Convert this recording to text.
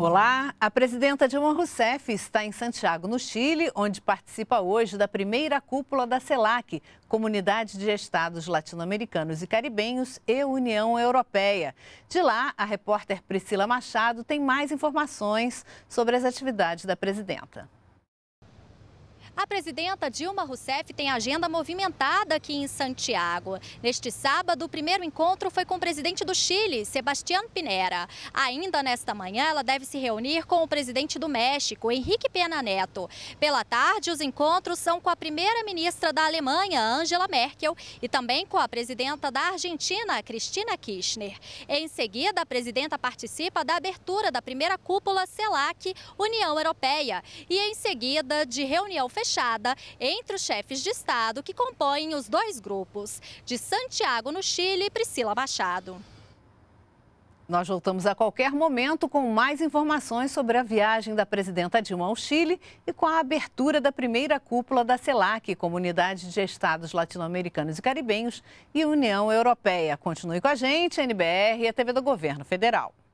Olá, a presidenta Dilma Rousseff está em Santiago, no Chile, onde participa hoje da primeira cúpula da CELAC, Comunidade de Estados Latino-Americanos e Caribenhos e União Europeia. De lá, a repórter Priscila Machado tem mais informações sobre as atividades da presidenta. A presidenta Dilma Rousseff tem agenda movimentada aqui em Santiago. Neste sábado, o primeiro encontro foi com o presidente do Chile, Sebastián Piñera. Ainda nesta manhã, ela deve se reunir com o presidente do México, Enrique Peña Nieto. Pela tarde, os encontros são com a primeira-ministra da Alemanha, Angela Merkel, e também com a presidenta da Argentina, Cristina Kirchner. Em seguida, a presidenta participa da abertura da primeira cúpula CELAC, União Europeia, e em seguida de reunião fechada entre os chefes de Estado que compõem os dois grupos. De Santiago, no Chile, Priscila Machado. Nós voltamos a qualquer momento com mais informações sobre a viagem da presidenta Dilma ao Chile e com a abertura da primeira cúpula da CELAC, Comunidade de Estados Latino-Americanos e Caribenhos e União Europeia. Continue com a gente, NBR e a TV do Governo Federal.